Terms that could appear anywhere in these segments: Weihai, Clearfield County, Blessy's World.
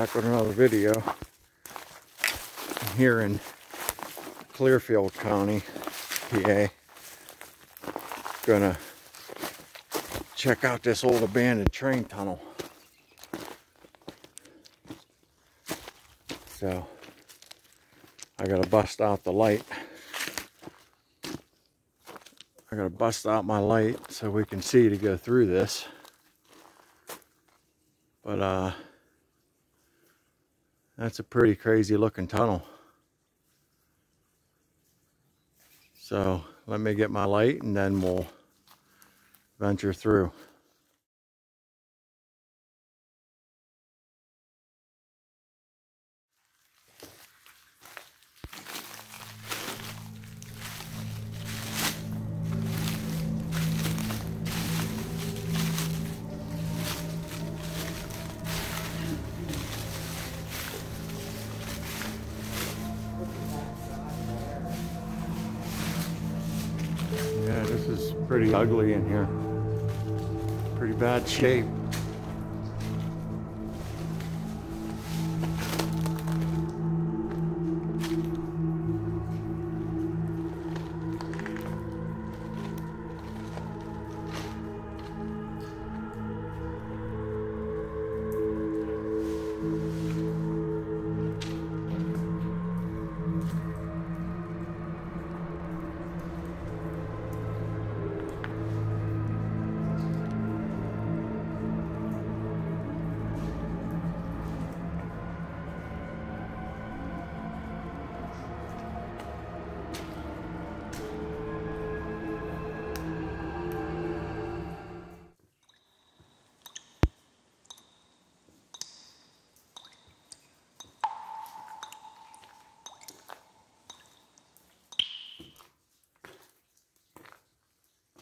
back with another video here in Clearfield County, PA. Gonna check out this old abandoned train tunnel. So I gotta bust out the light. I gotta bust out my light so we can see to go through this. But that's a pretty crazy looking tunnel. So let me get my light and then we'll venture through. Pretty ugly in here. Pretty bad shape.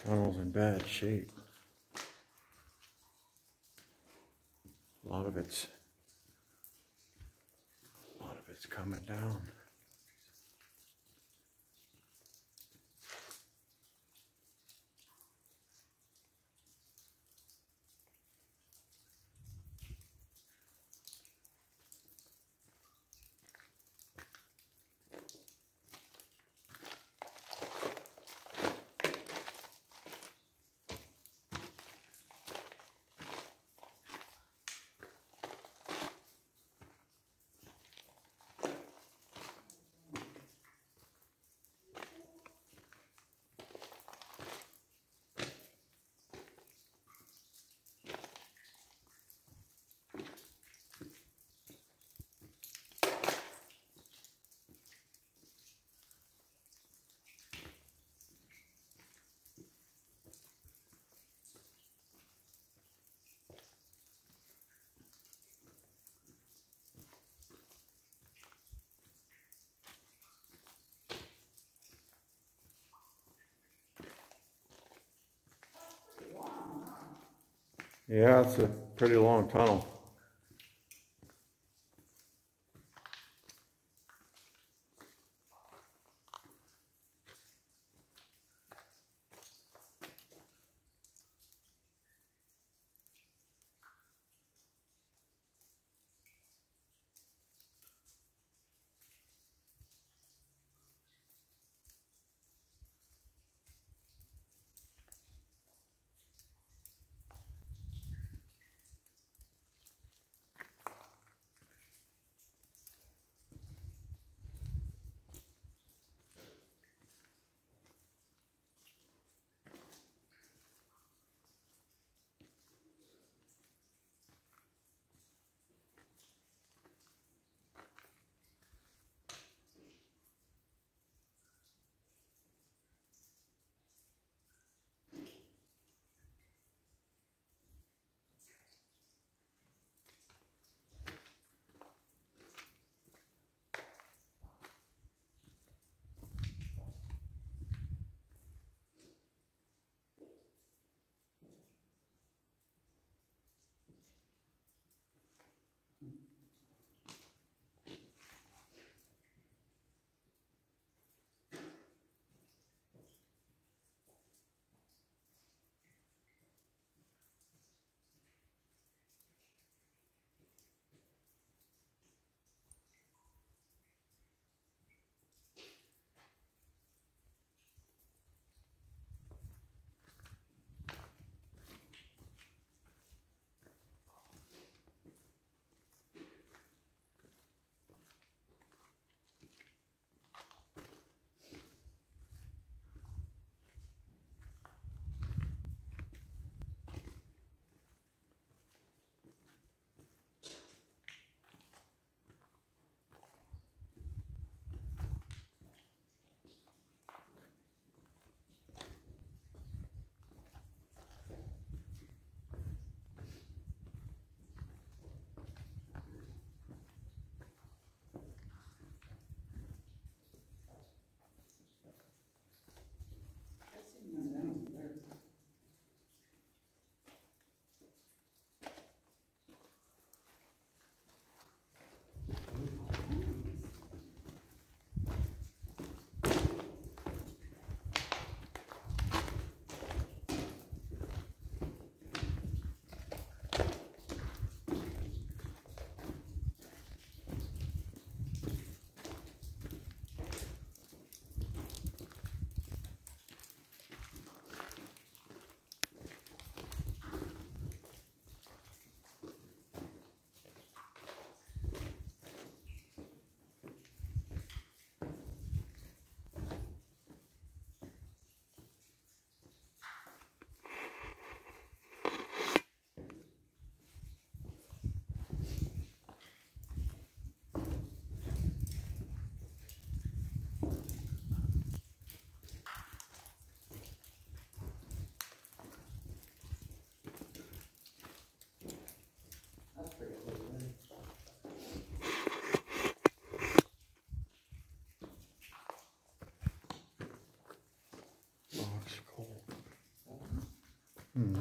Tunnel's in bad shape. A lot of it's coming down. Yeah, it's a pretty long tunnel. Mod.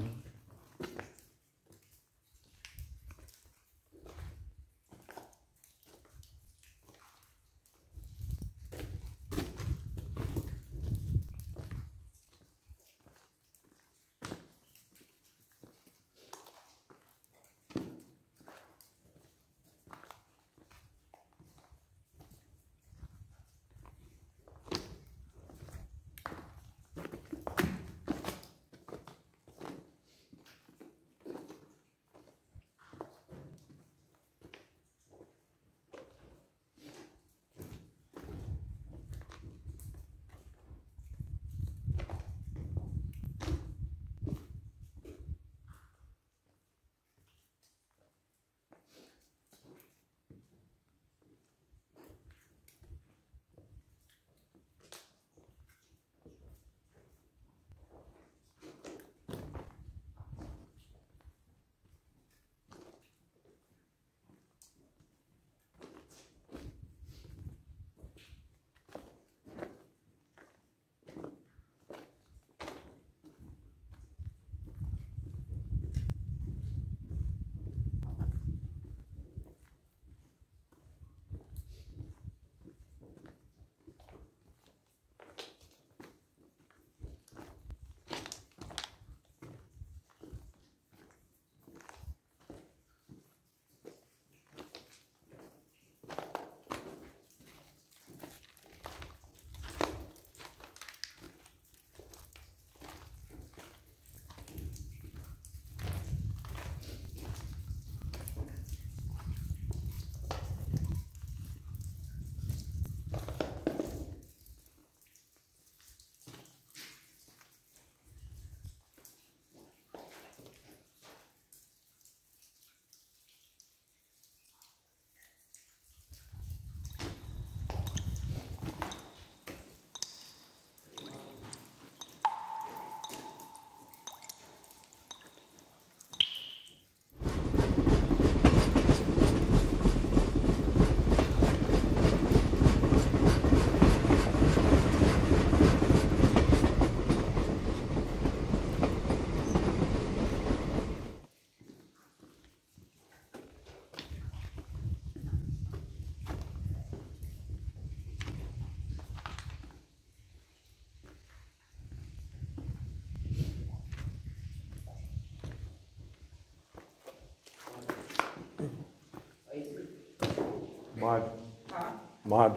Huh? Mod.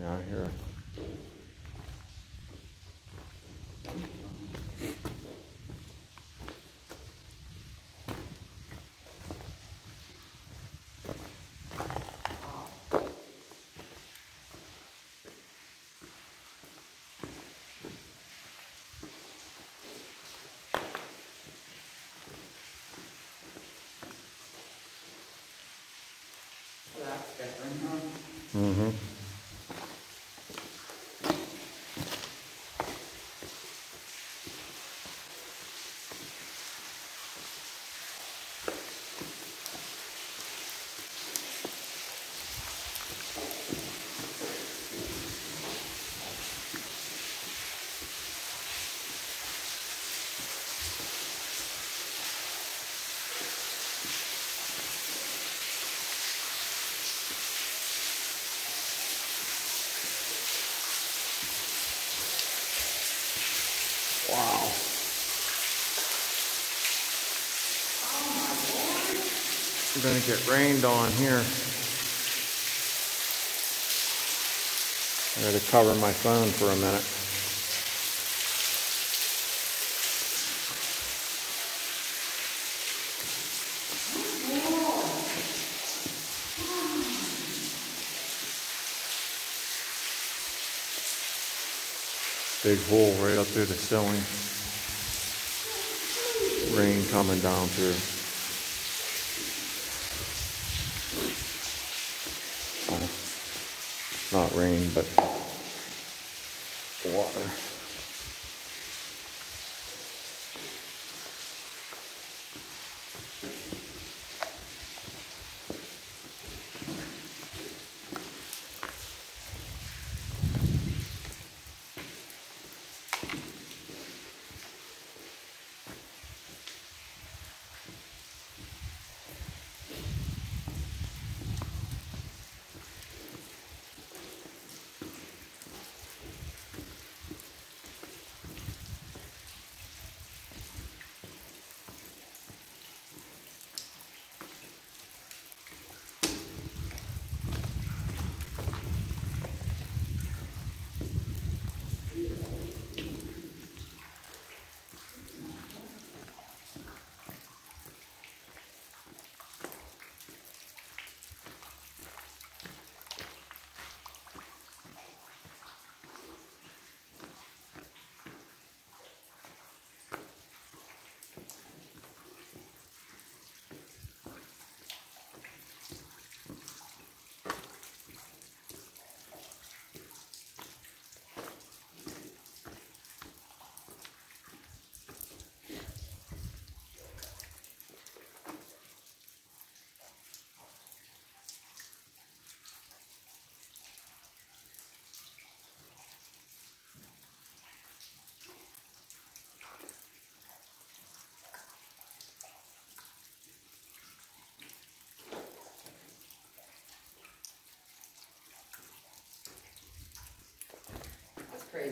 Yeah, I hear it. Mm-hmm. We're going to get rained on here. I'm going to cover my phone for a minute. Big hole right up through the ceiling. Rain coming down through. Not rain, but water.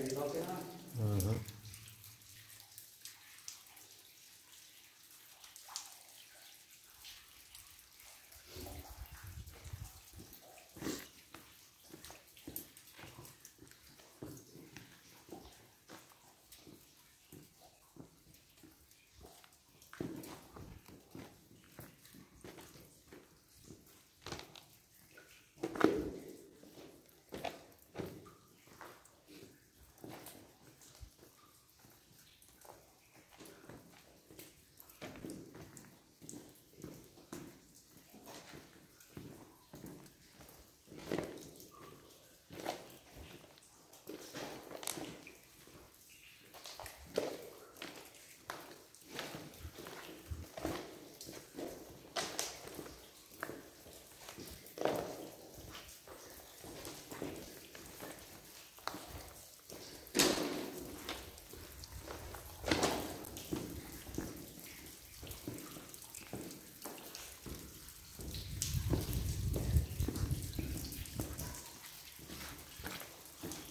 aí, não tem nada. Uhum.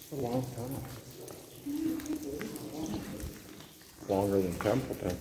A long time. Longer than Templeton.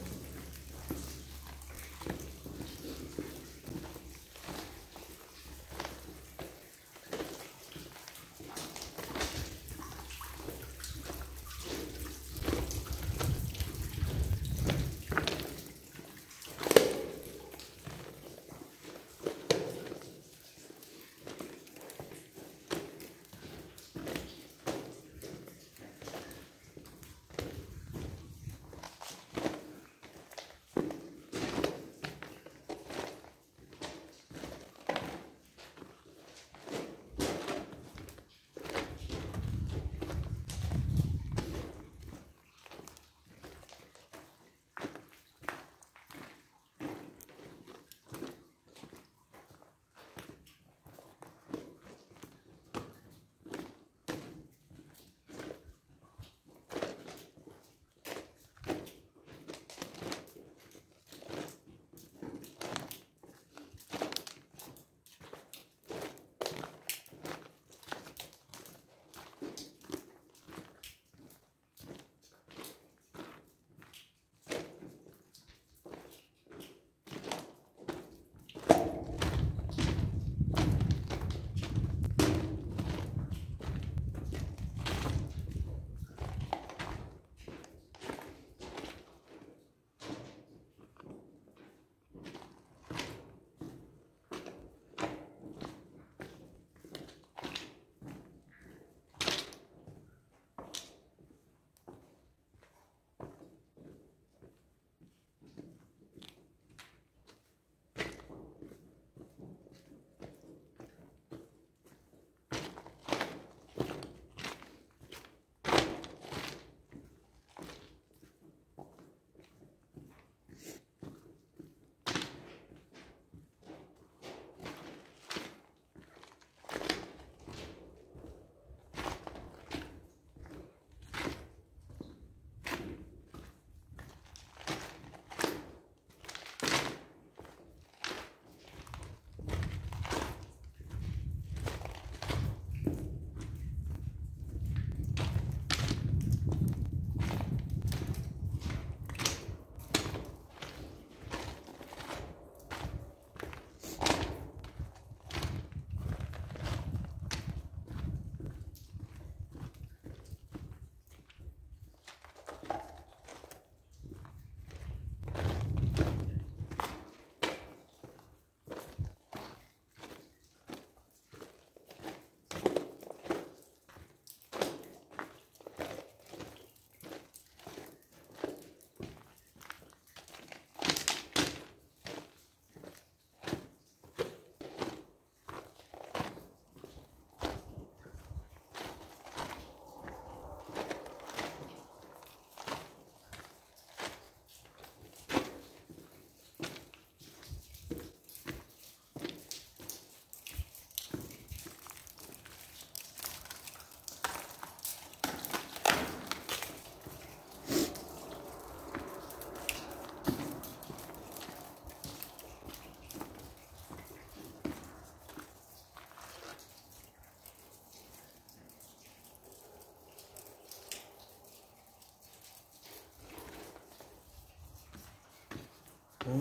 Okay.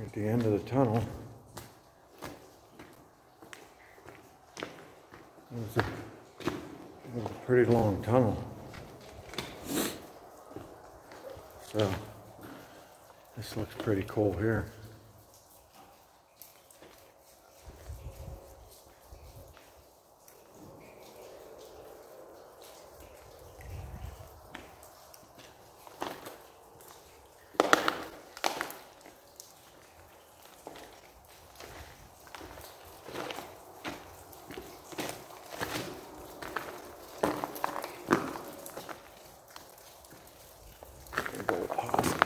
At the end of the tunnel, it was a pretty long tunnel. So this looks pretty cool here.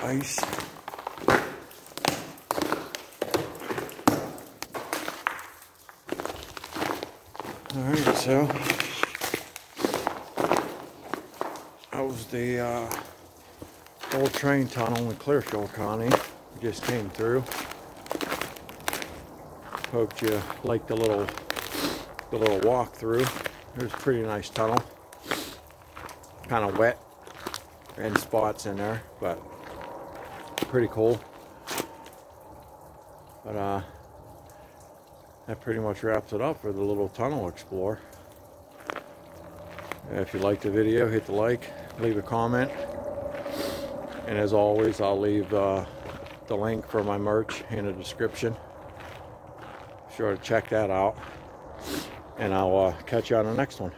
Ice. All right, so that was the old train tunnel in Clearfield County. We just came through. Hope you liked the little walk through. It was a pretty nice tunnel. Kind of wet and spots in there, but pretty cool. But that pretty much wraps it up for the little tunnel explore. If you liked the video, hit the like, leave a comment, and as always, I'll leave the link for my merch in the description. Be sure to check that out, and I'll catch you on the next one.